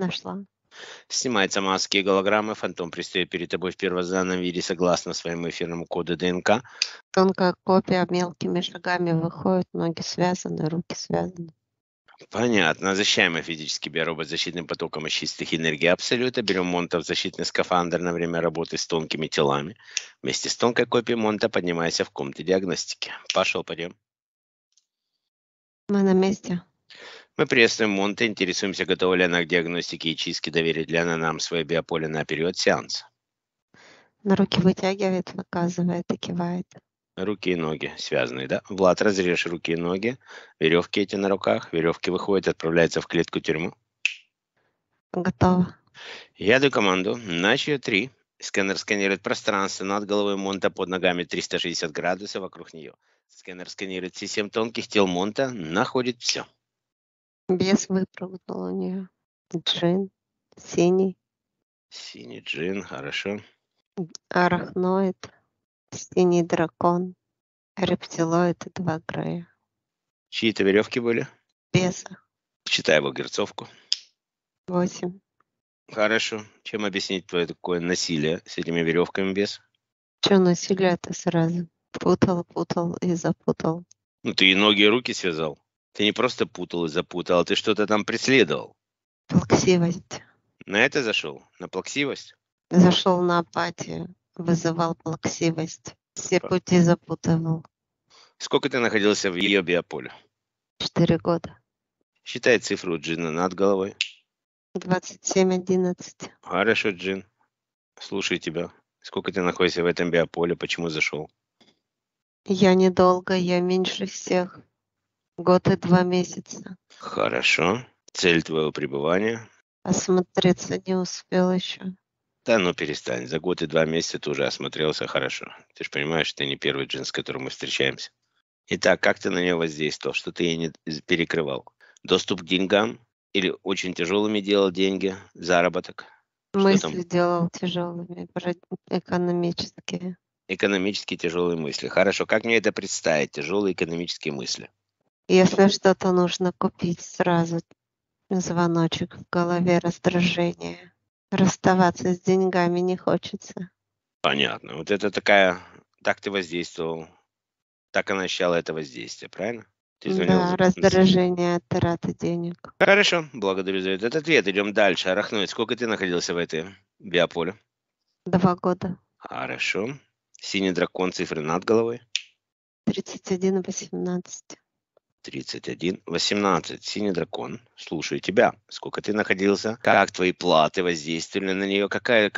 нашла. Снимаются маски и голограммы. Фантом предстает перед тобой в первозданном виде согласно своему эфирному коду ДНК. Тонкая копия мелкими шагами выходит. Ноги связаны, руки связаны. Понятно. Защищаемый физический биоробот защитным потоком из чистых энергий Абсолюта. Берем Монта в защитный скафандр на время работы с тонкими телами. Вместе с тонкой копией Монта поднимайся в комнате диагностики. Пошел, пойдем. Мы на месте. Мы приветствуем Монта, интересуемся, готова ли она к диагностике и чистке, доверит ли она нам свое биополе на период сеанса. На руки вытягивает, показывает и кивает. Руки и ноги связаны, да? Влад, разрежь руки и ноги, веревки эти на руках, веревки выходят, отправляются в клетку тюрьму. Готово. Я даю команду, на счет 3. Сканер сканирует пространство над головой Монта, под ногами 360 градусов вокруг нее. Сканер сканирует все 7 тонких тел Монта, находит все. Бес выпрыгнул у нее. Джин, синий. Синий джин, хорошо. Арахноид. Синий дракон, рептилоид и 2 грея. Чьи-то веревки были? Беса. Читай его герцовку. 8. Хорошо. Чем объяснить твое такое насилие с этими веревками, бес? Че насилие, это сразу путал и запутал. Ну ты и ноги, и руки связал. Ты не просто путал и запутал, ты что-то там преследовал. Плаксивость. На это зашел? На плаксивость? Зашел на апатию. Вызывал плаксивость. Все пути запутывал. Сколько ты находился в ее биополе? 4 года. Считай цифру Джина над головой. 27-11. Хорошо, Джин. Слушай тебя. Сколько ты находишься в этом биополе? Почему зашел? Я недолго, я меньше всех. 1 год и 2 месяца. Хорошо. Цель твоего пребывания? Осмотреться не успел еще. Да ну перестань, за 1 год и 2 месяца ты уже осмотрелся хорошо. Ты же понимаешь, ты не первый джин, с которым мы встречаемся. Итак, как ты на нее воздействовал? Что ты ей не перекрывал? Доступ к деньгам? Или очень тяжелыми делал деньги? Заработок? Мысли делал тяжелыми, экономические. Экономически тяжелые мысли. Хорошо, как мне это представить? Тяжелые экономические мысли. Если что-то нужно купить, сразу звоночек в голове, раздражение. Расставаться с деньгами не хочется. Понятно. Вот это такая... Так ты воздействовал. Так она ощущала это воздействие, правильно? Ты да, раздражение от траты денег. Хорошо. Благодарю за этот ответ. Идем дальше. Арахноид, сколько ты находился в этой биополе? 2 года. Хорошо. Синий дракон, цифры над головой? 31-18. 31-18. Синий дракон. Слушаю тебя. Сколько ты находился? Как твои платы воздействовали на нее? Какая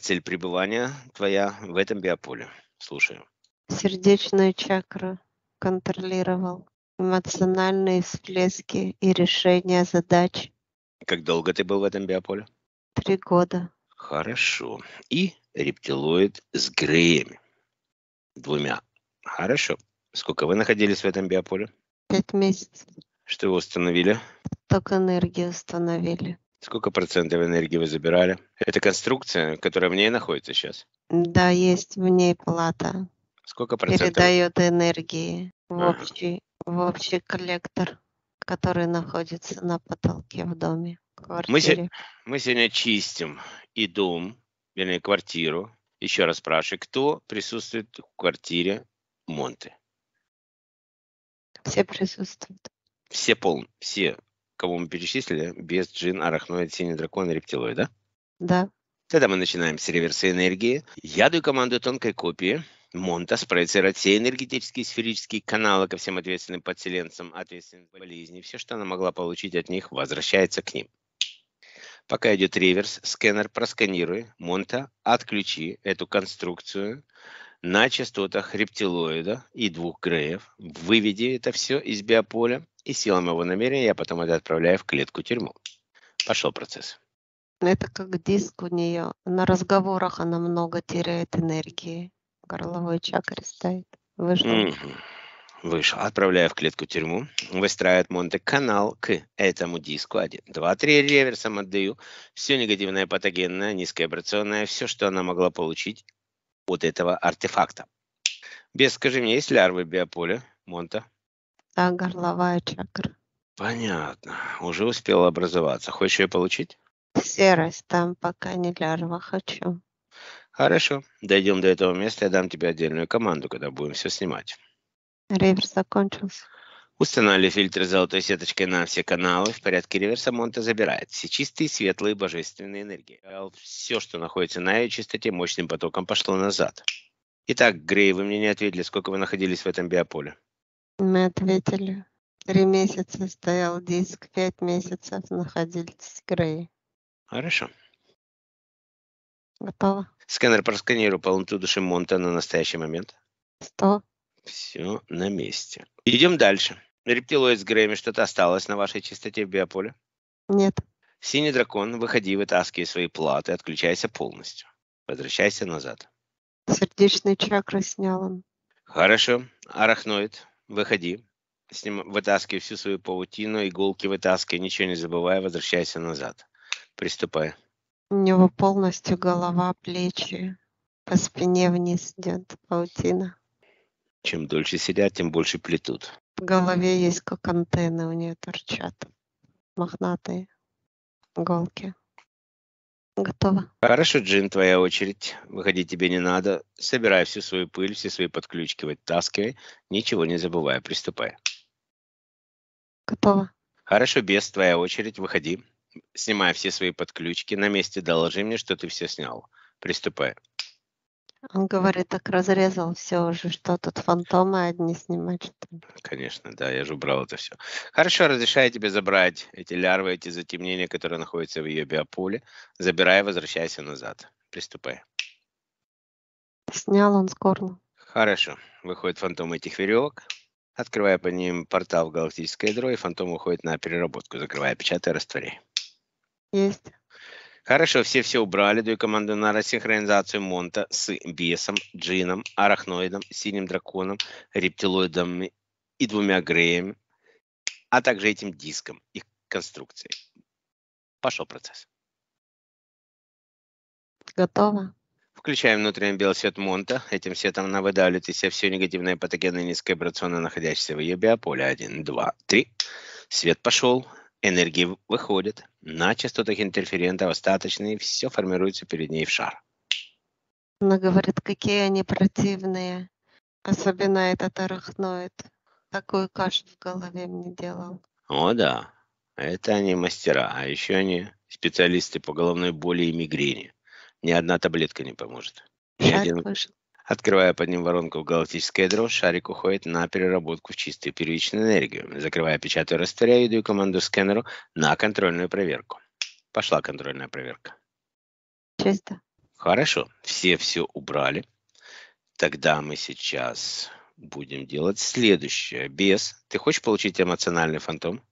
цель пребывания твоя в этом биополе? Слушаю. Сердечную чакру контролировал. Эмоциональные всплески и решения задач. Как долго ты был в этом биополе? 3 года. Хорошо. И рептилоид с греями. 2. Хорошо. Сколько вы находились в этом биополе? 5 месяцев. Что вы установили? Только энергию установили. Сколько процентов энергии вы забирали? Это конструкция, которая в ней находится сейчас? Да, есть в ней плата. Сколько процентов? Передает энергии в общий коллектор, который находится на потолке в доме, квартире. Мы сегодня чистим и дом, вернее квартиру. Еще раз спрашиваю, кто присутствует в квартире Монты? Все присутствуют. Все, кого мы перечислили, без джин, арахноид, синий дракон и рептилоид, да? Да. Тогда мы начинаем с реверса энергии. Я даю команду тонкой копии Монта спроецировать все энергетические сферические каналы ко всем ответственным подселенцам, ответственным за болезни. Все, что она могла получить от них, возвращается к ним. Пока идет реверс, сканер просканируй. Монта, отключи эту конструкцию на частотах рептилоида и 2 греев. Выведи это все из биополя, и силами его намерения я потом это отправляю в клетку-тюрьму. Пошел процесс. Это как диск у нее. На разговорах она много теряет энергии. Горловой чакре стоит. Вышел. Отправляю в клетку-тюрьму. Выстраивает Монте канал к этому диску. 1, 2, 3. Реверсом отдаю. Все негативное, патогенное, низковибрационное. Все, что она могла получить от этого артефакта. Бес, скажи мне, есть лярвы биополя Монта? Да, горловая чакра. Понятно. Уже успела образоваться. Хочешь ее получить? Серость там пока не лярва, хочу. Хорошо. Дойдем до этого места, я дам тебе отдельную команду, когда будем все снимать. Реверс закончился. Устанавливали фильтр золотой сеточкой на все каналы. В порядке реверса Монта забирает все чистые, светлые, божественные энергии. Все, что находится на ее чистоте, мощным потоком пошло назад. Итак, Грей, вы мне не ответили, сколько вы находились в этом биополе? Мы ответили. 3 месяца стоял диск, 5 месяцев находились Грей. Хорошо. Готово. Сканер просканировал полноту души Монта на настоящий момент. 100. Все на месте. Идем дальше. Рептилоид с Греями, что-то осталось на вашей чистоте в биополе? Нет. Синий дракон, выходи, вытаскивай свои платы, отключайся полностью. Возвращайся назад. Сердечную чакру снял он. Хорошо. Арахноид, выходи. Вытаскивай всю свою паутину, иголки вытаскивай, ничего не забывай, возвращайся назад. Приступай. У него полностью голова, плечи, по спине вниз идет паутина. Чем дольше сидят, тем больше плетут. В голове есть как антенны, у нее торчат мохнатые иголки. Готово. Хорошо, Джин, твоя очередь. Выходить тебе не надо. Собирай всю свою пыль, все свои подключки вытаскивай. Ничего не забывай. Приступай. Готово. Хорошо, Бес, твоя очередь. Выходи. Снимай все свои подключки. На месте доложи мне, что ты все снял. Приступай. Он говорит, так разрезал все уже, что тут фантомы одни снимать, что ли? Конечно, да, я же убрал это все. Хорошо, разрешаю тебе забрать эти лярвы, эти затемнения, которые находятся в ее биополе. Забирай, возвращайся назад. Приступай. Снял он с корна. Хорошо. Выходит фантом этих веревок. Открывая по ним портал в галактическое ядро, и фантом уходит на переработку. Закрывай, печатай, растворяй. Есть. Хорошо, все убрали. Даю команду на рассинхронизацию Монта с Бесом, Джином, Арахноидом, Синим Драконом, Рептилоидом и 2 Греями, а также этим диском, их конструкцией. Пошел процесс. Готово. Включаем внутренний белый свет Монта. Этим светом она выдавливает из себя все негативные патогены низковибрационно находящиеся в ее биополе. 1, 2, 3. Свет пошел. Энергии выходит, на частотах интерферентов остаточные, все формируется перед ней в шар. Она говорит, какие они противные, особенно этот арахноид. Такую кашу в голове мне делал. О да, это они мастера, а еще они специалисты по головной боли и мигрени. Ни одна таблетка не поможет. Открывая под ним воронку в галактическое ядро, шарик уходит на переработку в чистую первичную энергию. Закрывая, печатаю, растворяю, даю команду сканеру на контрольную проверку. Пошла контрольная проверка. Чисто. Хорошо. Все убрали. Тогда мы сейчас будем делать следующее. Бес, ты хочешь получить эмоциональный фантом?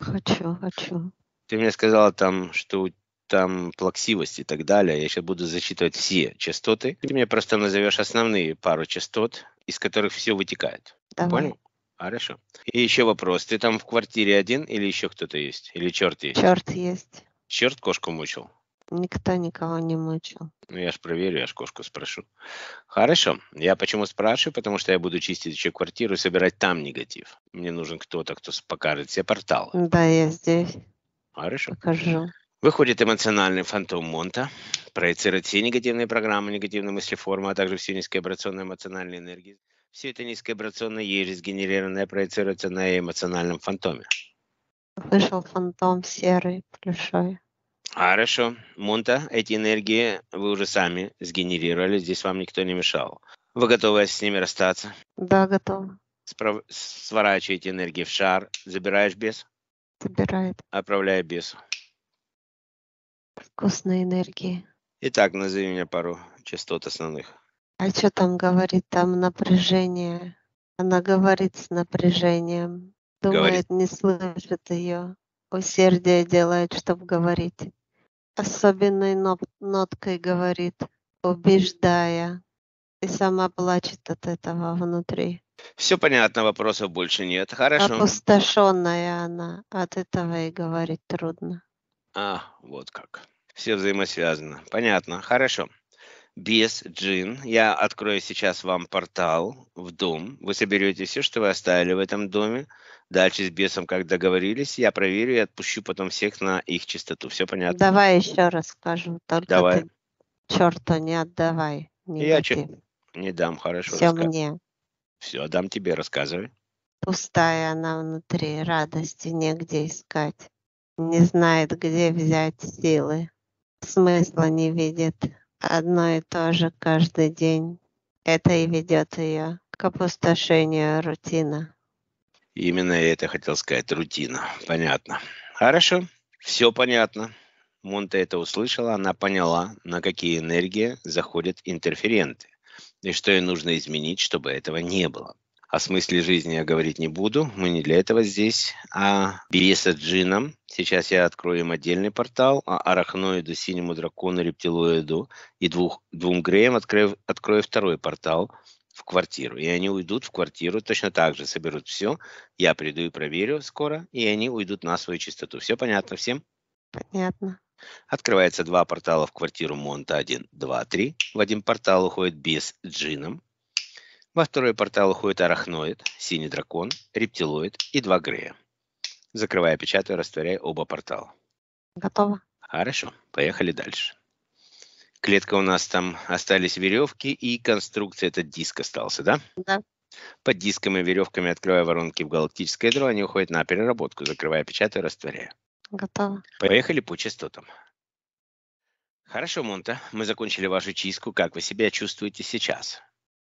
Хочу. Ты мне сказала там, что... там плаксивость и так далее. Я сейчас буду зачитывать все частоты. Ты мне просто назовешь основные пару частот, из которых все вытекает. Давай. Понял? Хорошо. И еще вопрос. Ты там в квартире один или еще кто-то есть? Или черт есть? Черт есть. Черт кошку мучил? Никто никого не мучил. Ну, я ж проверю, я ж кошку спрошу. Хорошо. Я почему спрашиваю? Потому что я буду чистить еще квартиру и собирать там негатив. Мне нужен кто-то, кто покажет все порталы. Да, я здесь. Хорошо. Покажу. Выходит эмоциональный фантом Монта, проецирует все негативные программы, негативные мыслеформы, а также все низковибрационные эмоциональные энергии. Все это низковибрационное ересь, сгенерированное, проецируется на эмоциональном фантоме. Вышел фантом серый, плюшевый. Хорошо. Монта, эти энергии вы уже сами сгенерировали, здесь вам никто не мешал. Вы готовы с ними расстаться? Да, готова. Сворачиваете энергии в шар. Забираешь бес? Забирает. Отправляю бесу. Вкусной энергии. Итак, назови мне пару частот основных. А что там говорит? Там напряжение. Она говорит с напряжением. Думает, говорит. Не слышит ее. Усердие делает, чтобы говорить. Особенной ноткой говорит, убеждая. И сама плачет от этого внутри. Все понятно, вопросов больше нет. Хорошо. Опустошенная она. От этого и говорить трудно. А, вот как. Все взаимосвязано. Понятно. Хорошо. без Джин. Я открою сейчас вам портал в дом. Вы соберете все, что вы оставили в этом доме. Дальше с бесом, как договорились, я проверю и отпущу потом всех на их чистоту. Все понятно? Давай еще раз скажем. Только давай. Черта не отдавай. Не я не дам, хорошо. Все мне. Все, дам тебе, рассказывай. Пустая она внутри, радости негде искать. Не знает, где взять силы. Смысла не видит. Одно и то же каждый день. Это и ведет ее к опустошению рутина. Именно это хотел сказать, рутина. Понятно. Хорошо, все понятно. Монта это услышала, она поняла, на какие энергии заходят интерференты. И что ей нужно изменить, чтобы этого не было. О смысле жизни я говорить не буду, мы не для этого здесь. А беса Джином, сейчас я открою им отдельный портал, а Арахноиду, Синему Дракону, Рептилоиду и двум Греям открою второй портал в квартиру. И они уйдут в квартиру, точно так же соберут все, я приду и проверю скоро, и они уйдут на свою чистоту. Все понятно всем? Понятно. Открывается два портала в квартиру Монта, 1, 2, 3. В один портал уходит бес Джином. Во второй портал уходит Арахноид, Синий Дракон, Рептилоид и 2 Грея. Закрывая, печатаю, растворяю оба портала. Готово. Хорошо, поехали дальше. Клетка у нас там остались веревки и конструкция, этот диск остался, да? Да. Под диском и веревками открываю воронки в галактическое ядро, они уходят на переработку. Закрывая, печатаю, растворяю. Готово. Поехали по частотам. Хорошо, Монта, мы закончили вашу чистку. Как вы себя чувствуете сейчас?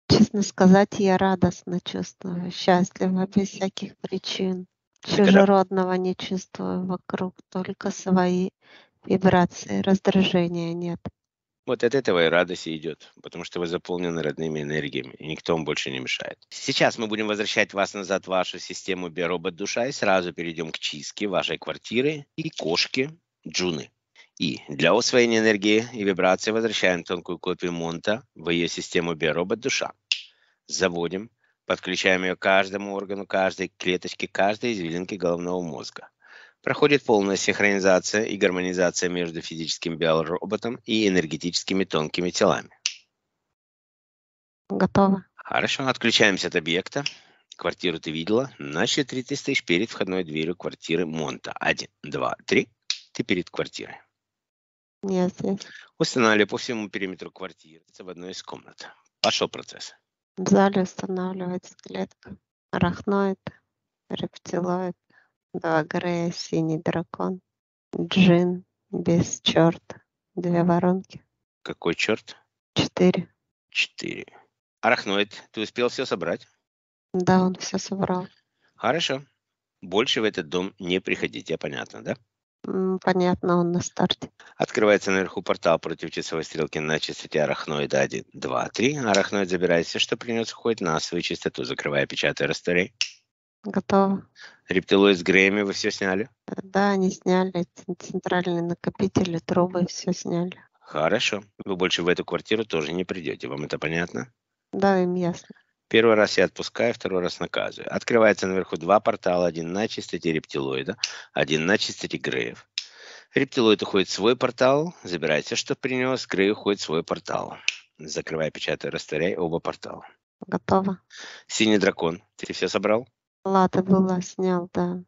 Честно сказать, я радостно чувствую, счастлива, без всяких причин. Чужеродного не чувствую вокруг, только свои вибрации, раздражения нет. Вот от этого и радость идет, потому что вы заполнены родными энергиями, и никто вам больше не мешает. Сейчас мы будем возвращать вас назад в вашу систему биоробот-душа и сразу перейдем к чистке вашей квартиры и кошки Джуны. И для усвоения энергии и вибрации возвращаем тонкую копию Монта в ее систему биоробот-душа. Заводим, подключаем ее к каждому органу, каждой клеточке, каждой извилинке головного мозга. Проходит полная синхронизация и гармонизация между физическим биороботом и энергетическими тонкими телами. Готово. Хорошо, отключаемся от объекта. Квартиру ты видела. На счет 30 тысяч перед входной дверью квартиры Монта. 1, 2, 3. Ты перед квартирой. Yes. Устанавливаю по всему периметру квартиры в одной из комнат. Пошел процесс. В зале устанавливается клетка. Арахноид, рептилоид, 2 Грея, Синий Дракон, Джин, без черта, 2 воронки. Какой черт? 4. Арахноид, ты успел все собрать? Да, он все собрал. Хорошо. Больше в этот дом не приходите, понятно, да? Понятно, он на старте. Открывается наверху портал против часовой стрелки на частоте Арахноида 1, 2, 3. Арахноид забирает все, что принес, уходит на свою частоту. Закрывая, печатая, растворяй. Готово. Рептилоид с Греями вы все сняли? Да, они сняли. Центральные накопители, трубы, все сняли. Хорошо. Вы больше в эту квартиру тоже не придете. Вам это понятно? Да, им ясно. Первый раз я отпускаю, второй раз наказываю. Открывается наверху два портала. 1 на чистоте рептилоида, 1 на чистоте Греев. Рептилоид уходит в свой портал. Забирает все, что принес. Грей уходит в свой портал. Закрывай, печатай, растворяй оба портала. Готово. Синий Дракон, ты все собрал? Лада была, снял, да.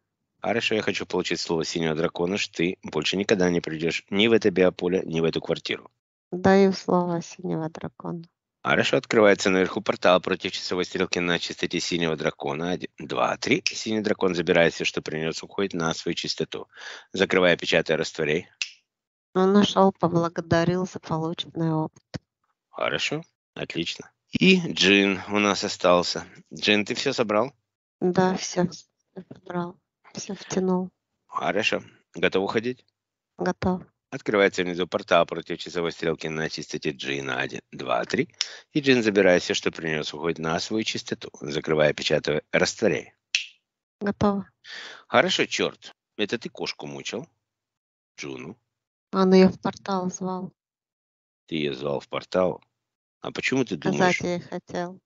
Хорошо, я хочу получить слово Синего Дракона, что ты больше никогда не придешь ни в это биополе, ни в эту квартиру. Даю слово Синего Дракона. Хорошо, открывается наверху портал против часовой стрелки на частоте Синего Дракона. 1, 2, 3. Синий Дракон забирает все, что принес, уходит на свою частоту. Закрывая, печатая, растворяй. Он нашел, поблагодарил за полученный опыт. Хорошо, отлично. И Джин у нас остался. Джин, ты все собрал? Да, все собрал, все втянул. Хорошо. Готов уходить? Готов. Открывается внизу портал против часовой стрелки на чистоте Джина 1, 2, 3. И Джин, забирая все, что принес, уходит на свою чистоту. Закрывая, печатая, растворяй. Готово. Хорошо, черт. Это ты кошку мучил? Джуну? Он ее в портал звал. Ты ее звал в портал? А почему ты думаешь? Сказать я хотел.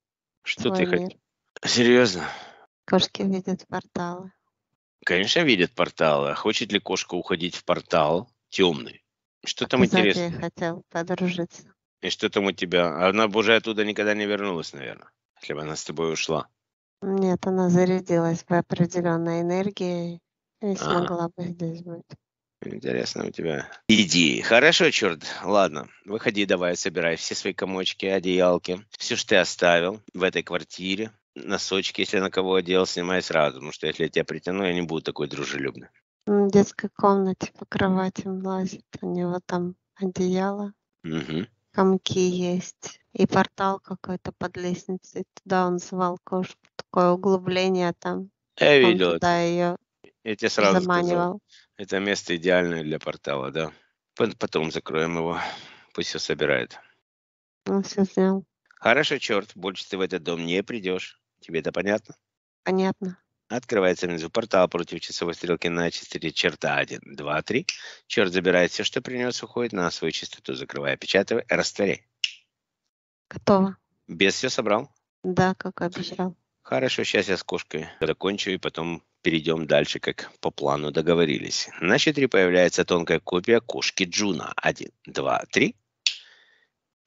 Что ты хотел? Серьезно? Кошки видят порталы. Конечно, видят порталы. Хочет ли кошка уходить в портал? Темный. Что там интересно? Я хотел подружиться. И что там у тебя? Она бы уже оттуда никогда не вернулась, наверное, если бы она с тобой ушла. Нет, она зарядилась бы определенной энергией и смогла бы здесь быть. Интересно у тебя. Иди. Хорошо, черт. Ладно. Выходи давай, собирай все свои комочки, одеялки. Все, что ты оставил в этой квартире. Носочки, если на кого одел, снимай сразу. Потому что если я тебя притяну, я не буду такой дружелюбный. В детской комнате по кроватям лазит. У него там одеяло. Угу. Комки есть. И портал какой-то под лестницей. Туда он звал кошку. Такое углубление там. Я видел. Туда ее заманивал. Это место идеальное для портала, да. Потом закроем его. Пусть все собирает. Он все сделал. Хорошо, черт. Больше ты в этот дом не придешь. Тебе это понятно? Понятно. Открывается внизу портал против часовой стрелки на 4. Черта 1, 2, 3. Черт забирает все, что принес, уходит на свою чистоту. Закрывай, опечатывай, растворяй. Готово. Бес все собрал? Да, как обещал. Хорошо, сейчас я с кошкой закончу и потом... Перейдем дальше, как по плану договорились. На 4 появляется тонкая копия кошки Джуна. 1, 2, 3.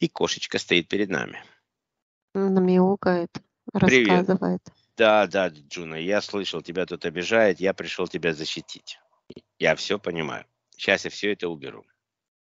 И кошечка стоит перед нами. Она мяукает, рассказывает. Привет. Да, Джуна, я слышал, тебя тут обижает, я пришел тебя защитить. Я все понимаю. Сейчас я все это уберу.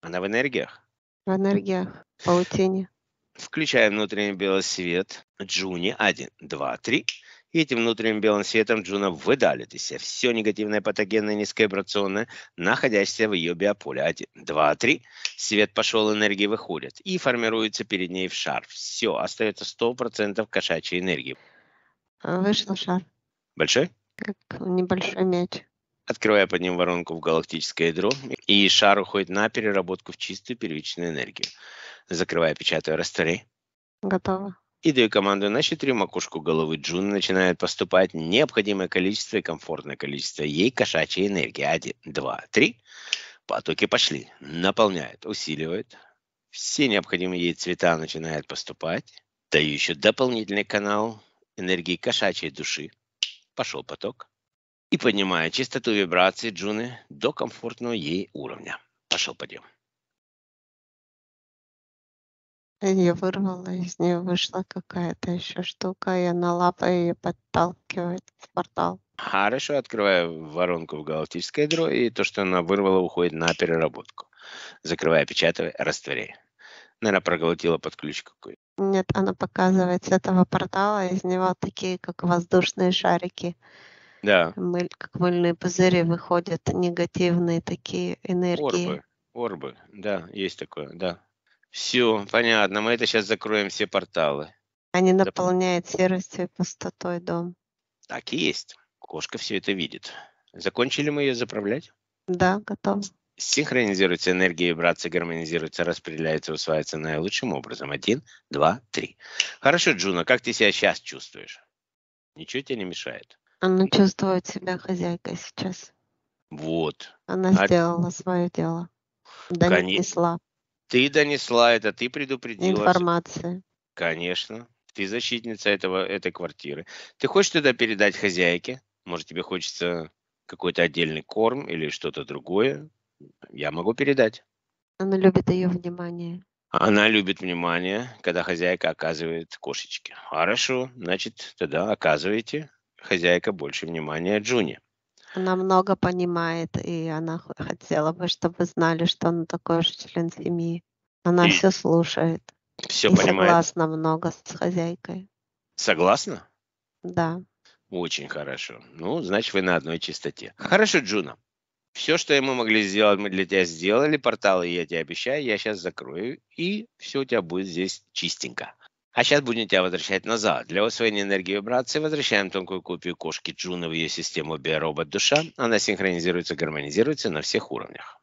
Она в энергиях? В энергиях, в паутине. Включаем внутренний белый свет. Джуни 1, 2, 3. И этим внутренним белым светом Джуна выдалит из себя все негативное, патогенное, низковибрационное, находящееся в ее биополе. 1, 2, 3. Свет пошел, энергии выходит. И формируется перед ней в шар. Все, остается 100% кошачьей энергии. Вышел шар. Большой? Как небольшой мяч. Открывая под ним воронку в галактическое ядро, и шар уходит на переработку в чистую первичную энергию. Закрывая, печатаю, растворяй. Готово. И даю команду на 4 макушку головы Джуны начинает поступать необходимое количество и комфортное количество ей кошачьей энергии. 1, 2, 3. Потоки пошли. Наполняет, усиливает. Все необходимые ей цвета начинают поступать. Даю еще дополнительный канал энергии кошачьей души. Пошел поток. И поднимаю частоту вибрации Джуны до комфортного ей уровня. Пошел подъем. Ее вырвало, из нее вышла какая-то еще штука, и она лапой ее подталкивает в портал. Хорошо, открываю воронку в галактическое ядро, и то, что она вырвала, уходит на переработку. Закрывая, печатывай, растворяй. Наверное, проглотила под ключ какой-то. Нет, она показывает с этого портала, из него такие, как воздушные шарики. Да. Как мыльные пузыри выходят, негативные такие энергии. Орбы, да, есть такое, да. Все, понятно. Мы это сейчас закроем все порталы. Они наполняют серостью и пустотой дом. Так и есть. Кошка все это видит. Закончили мы ее заправлять? Да, готово. Синхронизируется энергия, вибрация гармонизируется, распределяется, усваивается наилучшим образом. 1, 2, 3. Хорошо, Джуна, как ты себя сейчас чувствуешь? Ничего тебе не мешает? Она чувствует себя хозяйкой сейчас. Вот. Она сделала свое дело. Донесла. Ты донесла это, ты предупредила. Информация. Конечно. Ты защитница этой квартиры. Ты хочешь туда передать хозяйке? Может, тебе хочется какой-то отдельный корм или что-то другое? Я могу передать. Она любит ее внимание. Она любит внимание, когда хозяйка оказывает кошечке. Хорошо, значит, тогда оказывайте хозяйка больше внимания Джуни. Она много понимает, и она хотела бы, чтобы знали, что она такой же член семьи. Она все слушает. Все и понимает. Согласна много с хозяйкой. Согласна? Да. Очень хорошо. Ну, значит, вы на одной частоте. Хорошо, Джуна. Все, что мы могли сделать, мы для тебя сделали. Порталы, я тебе обещаю, я сейчас закрою, и все у тебя будет здесь чистенько. А сейчас будем тебя возвращать назад. Для усвоения энергии вибрации возвращаем тонкую копию кошки Джуна в ее систему биоробот-душа. Она синхронизируется, гармонизируется на всех уровнях.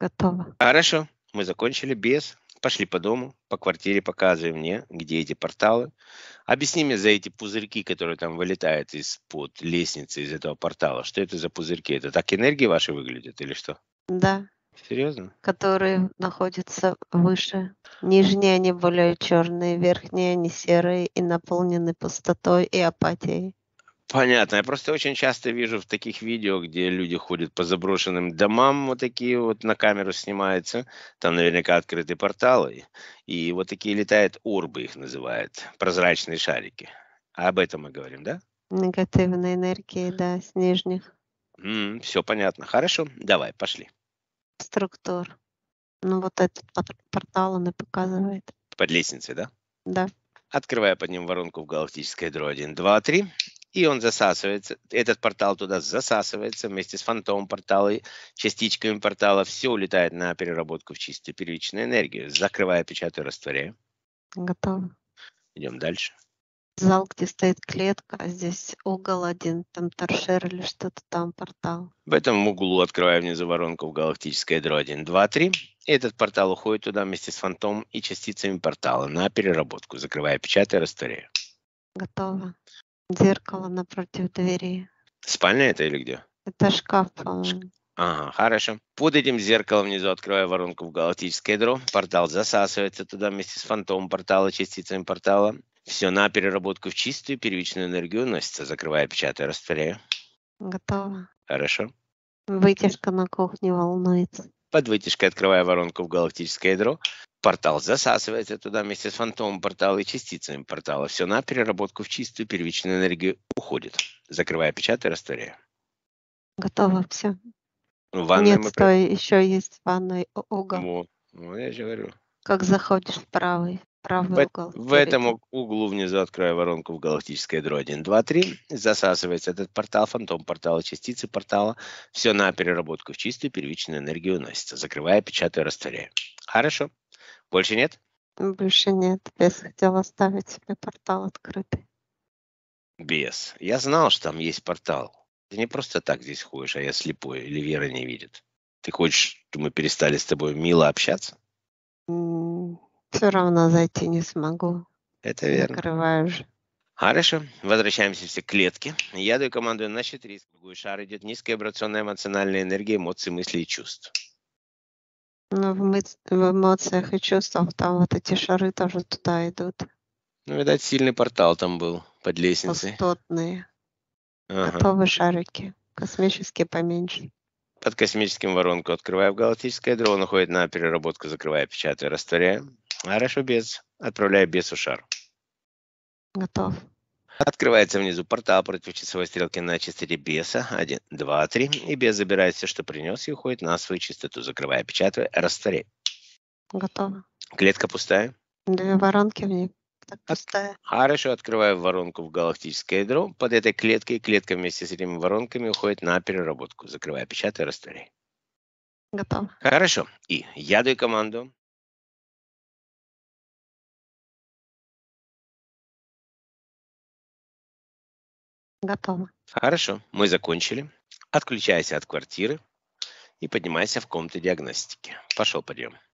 Готово. Хорошо. Мы закончили без. Пошли по дому, по квартире, показывай мне, где эти порталы. Объясни мне за эти пузырьки, которые там вылетают из-под лестницы, из этого портала. Что это за пузырьки? Это так энергии ваши выглядят или что? Да. Серьезно? Которые находятся выше. Нижние они более черные, верхние они серые и наполнены пустотой и апатией. Понятно. Я просто очень часто вижу в таких видео, где люди ходят по заброшенным домам, вот такие вот на камеру снимаются. Там наверняка открыты порталы. И вот такие летают орбы, их называют, прозрачные шарики. А об этом мы говорим, да? Негативной энергии, да, с нижних. Все понятно. Хорошо, давай, пошли. Структур. Ну вот этот портал он и показывает. Под лестницей, да? Да. Открывая под ним воронку в галактической дро 1, 2, 3. И он засасывается, этот портал туда засасывается вместе с фантомом портала, частичками портала. Все улетает на переработку в чистую первичную энергию. Закрывая, печатаю, растворяю. Готово. Идем дальше. Зал, где стоит клетка, а здесь угол один, там торшер или что-то там, портал. В этом углу открываю внизу воронку в галактической дро 1, 2, 3. Этот портал уходит туда вместе с фантомом и частицами портала на переработку. Закрывая, печатаю, растворяю. Готово. Зеркало напротив двери. Спальня это или где? Это шкаф, по-моему. Ага, хорошо. Под этим зеркалом внизу открываю воронку в галактическое дро. Портал засасывается туда вместе с фантомом портала, частицами портала. Все на переработку в чистую первичную энергию носится. Закрываю, печатаю, растворяю. Готово. Хорошо. Вытяжка на кухне волнуется. Под вытяжкой открываю воронку в галактическое ядро. Портал засасывается туда вместе с фантомом портала и частицами портала. Все на переработку в чистую первичную энергию уходит. Закрываю, печатаю, растворяю. Готово, все. Ванная. Нет, стой, еще есть ванной угол. Ну, я же говорю. Как заходишь в правый угол. В этом углу внизу открою воронку в галактической ядро 1, 2, 3. Засасывается этот портал, фантом портала, частицы портала. Все на переработку в чистую первичную энергию уносится. Закрываю, печатаю, растворяю. Хорошо. Больше нет? Больше нет. Бес хотел оставить себе портал открытый. Бес. Я знал, что там есть портал. Ты не просто так здесь ходишь, а я слепой или Вера не видит. Ты хочешь, чтобы мы перестали с тобой мило общаться? Все равно зайти не смогу. Это верно. Закрываю же. Хорошо. Возвращаемся все к клетке. Я даю команду на 4. В другой шар идет низкая вибрационная эмоциональная энергия, эмоции, мысли и чувств. Ну, в эмоциях и чувствах там вот эти шары тоже туда идут. Ну, видать, сильный портал там был под лестницей. Пустотные. Ага. Готовы шарики. Космические поменьше. Под космическим воронку открываю в галактическое ядро, он уходит на переработку, закрываю, печатаю, растворяю. Хорошо, бес. Отправляю бесу шар. Готов. Открывается внизу портал против часовой стрелки на частоте беса. 1, 2, 3. И бес забирает все, что принес, и уходит на свою частоту. Закрывая, печатаю, растворяю. Готово. Клетка пустая? 2 воронки в ней. Пустая. Хорошо, открываю воронку в галактическое ядро. Под этой клеткой клетка вместе с этими воронками уходит на переработку. Закрывая, печатаю, растворяю. Готово. Хорошо. И я даю команду. Готово. Хорошо, мы закончили. Отключайся от квартиры и поднимайся в комнату диагностики. Пошел подъем.